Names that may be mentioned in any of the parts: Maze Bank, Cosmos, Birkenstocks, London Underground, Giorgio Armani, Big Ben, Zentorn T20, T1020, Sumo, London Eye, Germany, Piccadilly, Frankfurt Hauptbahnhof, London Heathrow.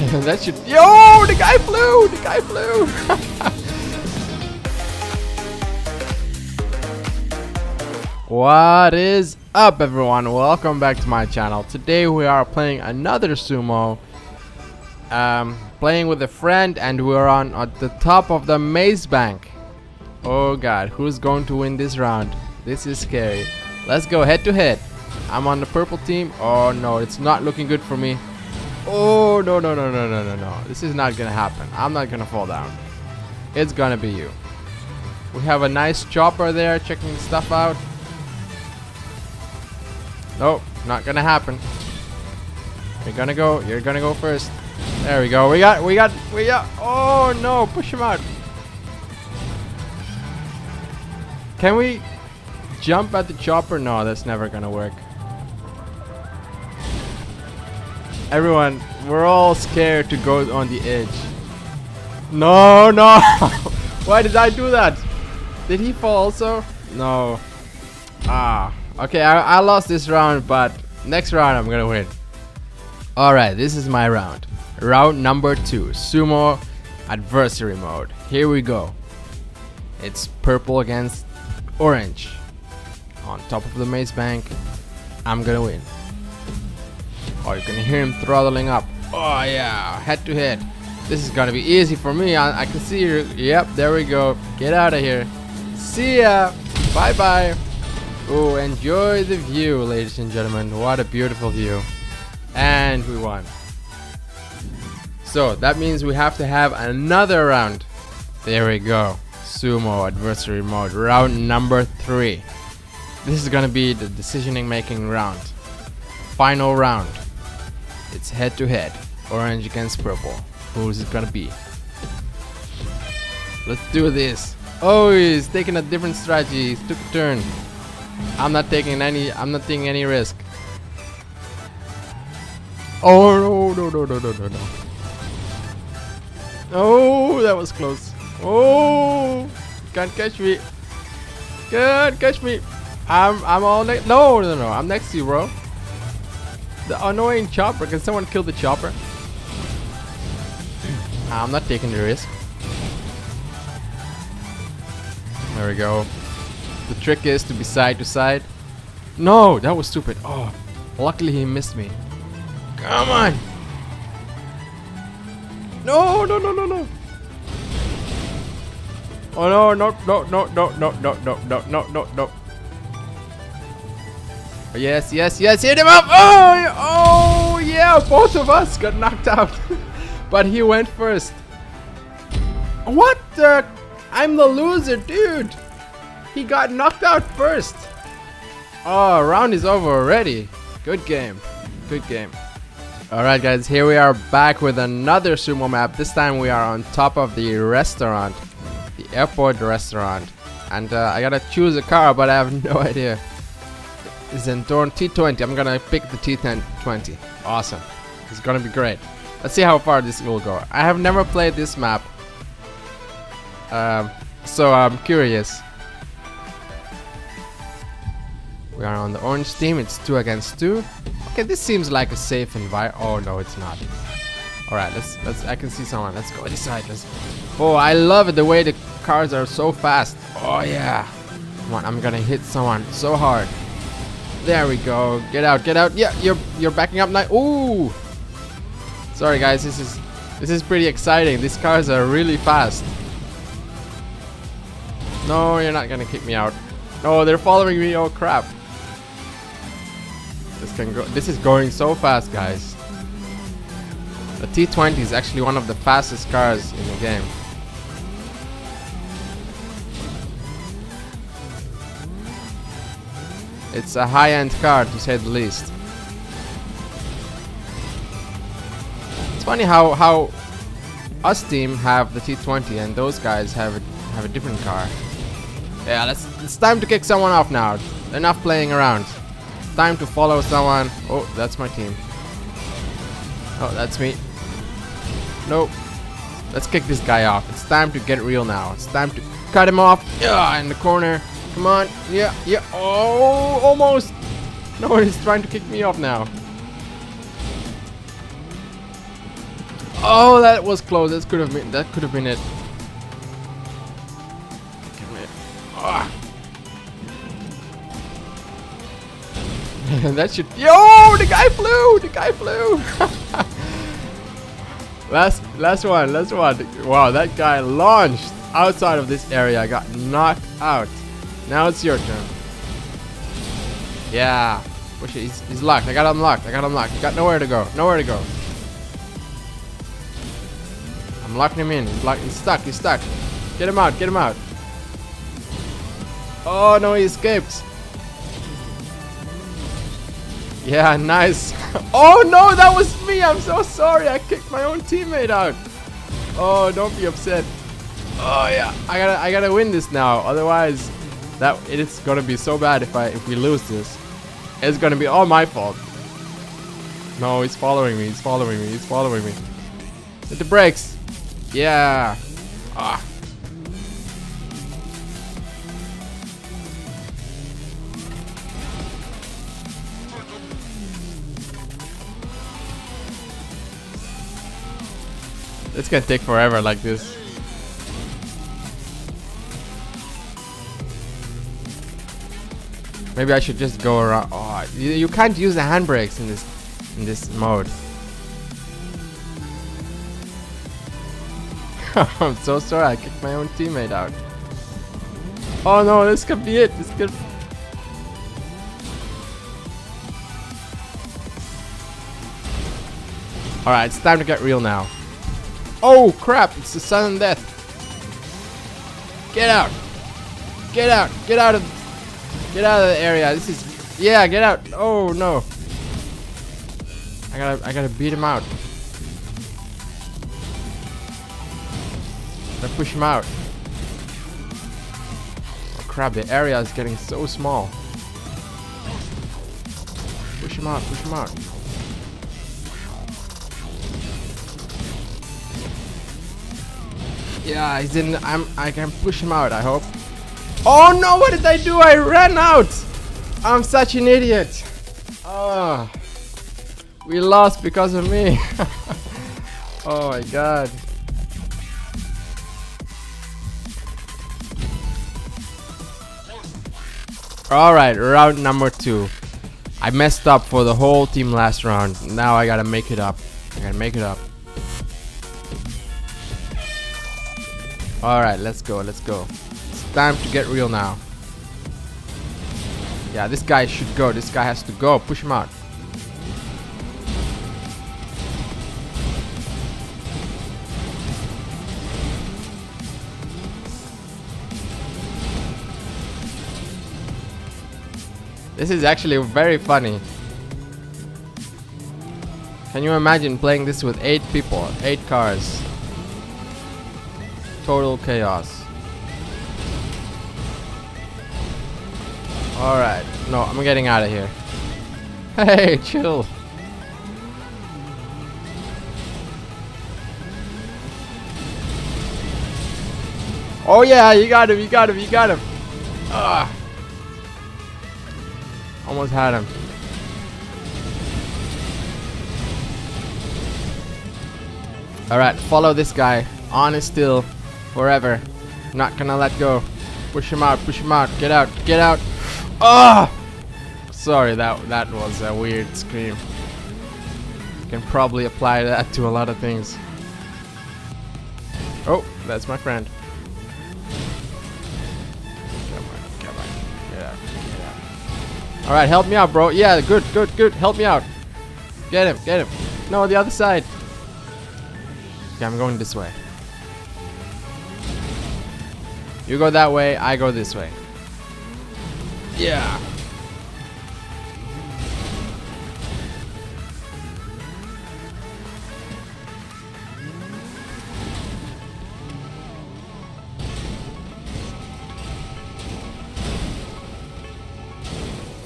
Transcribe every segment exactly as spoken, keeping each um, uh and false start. That should... Yo, the guy flew! The guy flew! What is up, everyone? Welcome back to my channel. Today we are playing another sumo. Um, playing with a friend, and we're on at the top of the Maze Bank. Oh god, who's going to win this round? This is scary. Let's go head to head. I'm on the purple team. Oh no, it's not looking good for me. Oh no no no no no no no! This is not gonna happen. I'm not gonna fall down. It's gonna be you. We have a nice chopper there checking stuff out. Nope, not gonna happen. You're gonna go. You're gonna go first. There we go. We got. We got. We got. Oh no! Push him out. Can we jump at the chopper? No, that's never gonna work. Everyone, we're all scared to go on the edge. No, no! Why did I do that? Did he fall also? No. Ah. Okay, I, I lost this round, but next round I'm gonna win. Alright, this is my round. Round number two. Sumo adversary mode. Here we go. It's purple against orange. On top of the Maze Bank. I'm gonna win. Oh, you can hear him throttling up. Oh yeah, head to head. This is gonna be easy for me. I, I can see you. Yep, there we go. Get out of here. See ya. Bye bye. Oh, enjoy the view, ladies and gentlemen. What a beautiful view. And we won. So that means we have to have another round. There we go. Sumo adversary mode, round number three. This is gonna be the decision making round. Final round. It's head to head, orange against purple. Who's it gonna be? Let's do this. Oh, he's taking a different strategy. He took a turn. I'm not taking any. I'm not taking any risk. Oh no no no no no no! Oh, that was close. Oh, can't catch me. Can't catch me. I'm I'm all next. No no no! I'm next to you, bro. The annoying chopper. Can someone kill the chopper? I'm not taking the risk. There we go. The trick is to be side to side. No, that was stupid. Oh, luckily he missed me. Come on. No, no, no, no, no. Oh no, no, no, no, no, no, no, no, no, no, no, no. Yes, yes, yes, hit him up! Oh, oh yeah, both of us got knocked out. But he went first. What the? I'm the loser, dude. He got knocked out first. Oh, round is over already. Good game. Good game. Alright guys, here we are back with another sumo map. This time we are on top of the restaurant. The airport restaurant. And uh, I gotta choose a car, but I have no idea. Zentorn T twenty. I'm gonna pick the T ten twenty. Awesome. It's gonna be great. Let's see how far this will go. I have never played this map, um, so I'm curious. We are on the orange team. It's two against two. Okay, this seems like a safe environment. Oh no, it's not. All right, let's let's. I can see someone. Let's go this side. Let's. Oh, I love it. The way the cars are so fast. Oh yeah. Come on, I'm gonna hit someone so hard. There we go. Get out, get out. Yeah, you're you're backing up now. Ooh. Sorry guys, this is this is pretty exciting. These cars are really fast. No, you're not gonna kick me out. No, they're following me. Oh crap. This can go this is going so fast, guys. The T twenty is actually one of the fastest cars in the game. It's a high-end car, to say the least. It's funny how how us team have the T twenty and those guys have a, have a different car. Yeah, let's, it's time to kick someone off now. Enough playing around. Time to follow someone. Oh, that's my team. Oh, that's me. Nope. Let's kick this guy off. It's time to get real now. It's time to cut him off. Yeah, in the corner. Come on, yeah, yeah, oh, almost. No, he's trying to kick me off now. Oh, that was close. That could have been. That could have been it. Ah. That should. Yo, the guy flew. The guy flew. last, last one. Last one. Wow, that guy launched outside of this area. I got knocked out. Now it's your turn. Yeah. Push it. He's, he's locked. I got unlocked. I got unlocked. He got nowhere to go. Nowhere to go. I'm locking him in. He's, locked. He's stuck. He's stuck. Get him out. Get him out. Oh no, he escaped. Yeah, nice. Oh no, that was me. I'm so sorry. I kicked my own teammate out. Oh, don't be upset. Oh yeah, I gotta, I gotta win this now. Otherwise, that it's gonna be so bad if I, if we lose this. It's gonna be all my fault. No, he's following me. He's following me. He's following me. Hit the brakes. Yeah. Ah. It's gonna take forever like this. Maybe I should just go around. Oh, you, you can't use the handbrakes in this in this mode. I'm so sorry. I kicked my own teammate out. Oh no, this could be it. This could. All right, it's time to get real now. Oh crap! It's the sudden death. Get out! Get out! Get out of! Get out of the area. This is, yeah. Get out. Oh no. I gotta, I gotta beat him out. I gotta push him out. Oh, crap, the area is getting so small. Push him out. Push him out. Yeah, he's in. I'm. I can push him out. I hope. Oh no, what did I do? I ran out! I'm such an idiot! Oh, we lost because of me. Oh my god. Alright, round number two. I messed up for the whole team last round. Now I gotta make it up. I gotta make it up. Alright, let's go, let's go. Time to get real now. Yeah, this guy should go. This guy has to go. Push him out. This is actually very funny. Can you imagine playing this with eight people, eight cars? Total chaos. Alright, no, I'm getting out of here. Hey, chill. Oh yeah, you got him, you got him, you got him. Ugh. Almost had him. Alright, follow this guy. On and still. Forever. Not gonna let go. Push him out, push him out. Get out, get out. Oh, sorry, that that was a weird scream. You can probably apply that to a lot of things. Oh, that's my friend. Come on, come on, get out, get out. All right, help me out, bro. Yeah, good, good, good. Help me out. Get him, get him. No, the other side. Okay, I'm going this way. You go that way. I go this way. Yeah.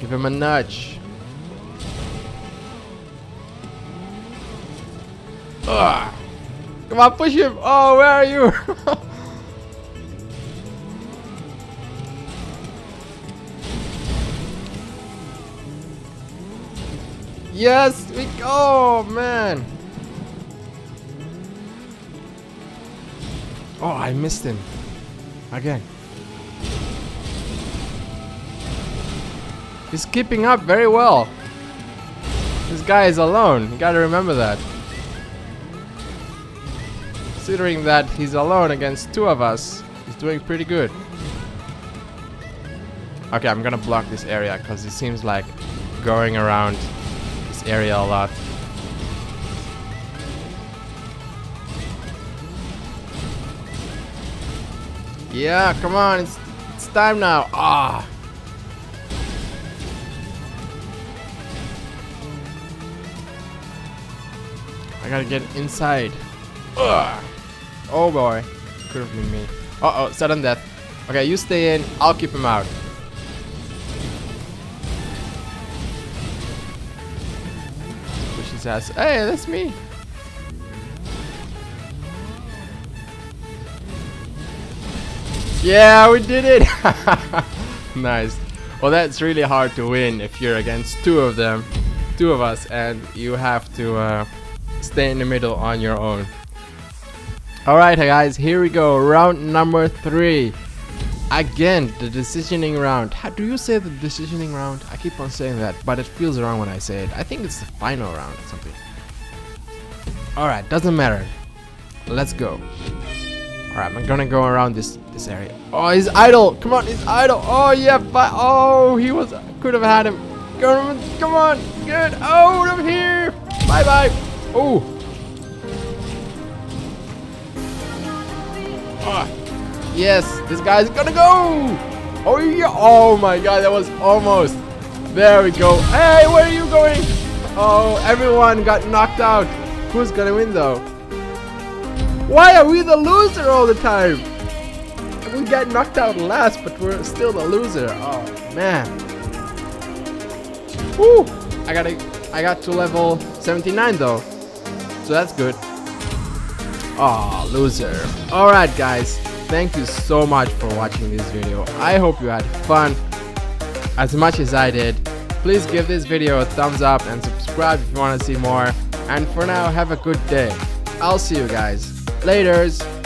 Give him a nudge. Ugh. Come on, push him. Oh, where are you? Yes, we go, man. Oh, I missed him. Again. He's keeping up very well. This guy is alone. You gotta remember that. Considering that he's alone against two of us, he's doing pretty good. Okay, I'm gonna block this area because it seems like going around this area a lot. Yeah, come on, it's, it's time now. Ah. I gotta get inside. Ugh. Oh boy, could have been me. Uh oh, sudden death. Okay, you stay in, I'll keep him out. Push his ass. Hey, that's me. Yeah, we did it! Nice. Well, that's really hard to win if you're against two of them, two of us, and you have to uh, stay in the middle on your own. Alright guys, here we go, round number three. Again, the decisioning round. How do you say the decisioning round? I keep on saying that, but it feels wrong when I say it. I think it's the final round or something. Alright, doesn't matter. Let's go. Alright, I'm gonna go around this this area. Oh, he's idle! Come on, he's idle! Oh yeah, but oh, he was could have had him. Come on, come on, get out of here! Bye bye. Oh. Oh. Yes, this guy's gonna go. Oh yeah! Oh my God, that was almost. There we go. Hey, where are you going? Oh, everyone got knocked out. Who's gonna win though? Why are we the loser all the time? We got knocked out last, but we're still the loser. Oh man! Woo! I got I got to level seventy-nine though, so that's good. Oh, loser! All right, guys. Thank you so much for watching this video. I hope you had fun as much as I did. Please give this video a thumbs up and subscribe if you want to see more. And for now, have a good day. I'll see you guys. Laters!